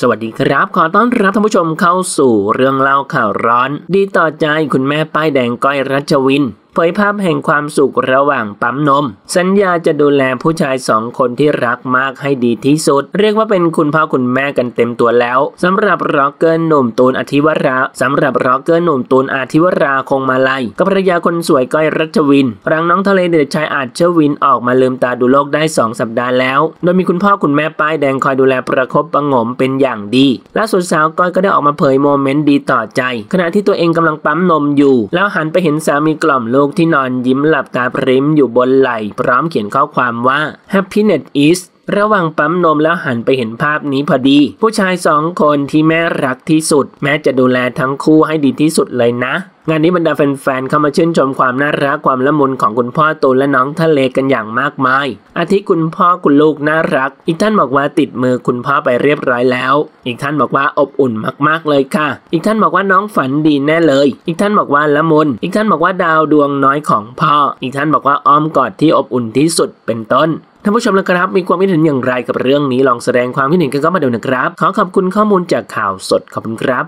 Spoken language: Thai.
สวัสดีครับขอต้อนรับท่านผู้ชมเข้าสู่เรื่องเล่าข่าวร้อนดีต่อใจคุณแม่ป้ายแดงก้อยรัชวินเผยภาพแห่งความสุขระหว่างปั๊มนมสัญญาจะดูแลผู้ชาย2คนที่รักมากให้ดีที่สุดเรียกว่าเป็นคุณพ่อคุณแม่กันเต็มตัวแล้วสำหรับร็อกเกอร์หนุ่มตูนอธิวราคงมาลัยกับภรรยาคนสวยก้อยรัชวินหลังน้องทะเลเด็กชายอาจชวินออกมาลืมตาดูโลกได้2สัปดาห์แล้วโดยมีคุณพ่อคุณแม่ป้ายแดงคอยดูแลประคบประหงมเป็นอย่างดีล่าสุดสาวก้อยก็ได้ออกมาเผยโมเมนต์ดีต่อใจขณะที่ตัวเองกำลังปั๊มนมอยู่แล้วหันไปเห็นสามีกล่อมลูกที่นอนยิ้มหลับตาพริ้มอยู่บนไหล่พร้อมเขียนข้อความว่า Happiness isระหว่างปั๊มนมแล้วหันไปเห็นภาพนี้พอดีผู้ชาย2คนที่แม่รักที่สุดแม่จะดูแลทั้งคู่ให้ดีที่สุดเลยนะงานนี้บรรดาแฟนๆเข้ามาชื่นชมความน่ารักความละมุนของคุณพ่อตูนและน้องทะเลกันอย่างมากมายอาทิคุณพ่อคุณลูกน่ารักอีกท่านบอกว่าติดมือคุณพ่อไปเรียบร้อยแล้วอีกท่านบอกว่าอบอุ่นมากๆเลยค่ะอีกท่านบอกว่าน้องฝันดีแน่เลยอีกท่านบอกว่าละมุนอีกท่านบอกว่าดาวดวงน้อยของพ่ออีกท่านบอกว่าอ้อมกอดที่อบอุ่นที่สุดเป็นต้นท่านผู้ชมนะครับมีความคิดเห็นอย่างไรกับเรื่องนี้ลองแสดงความคิดเห็นกันเข้ามาดูนะครับขอขอบคุณข้อมูลจากข่าวสดขอบคุณครับ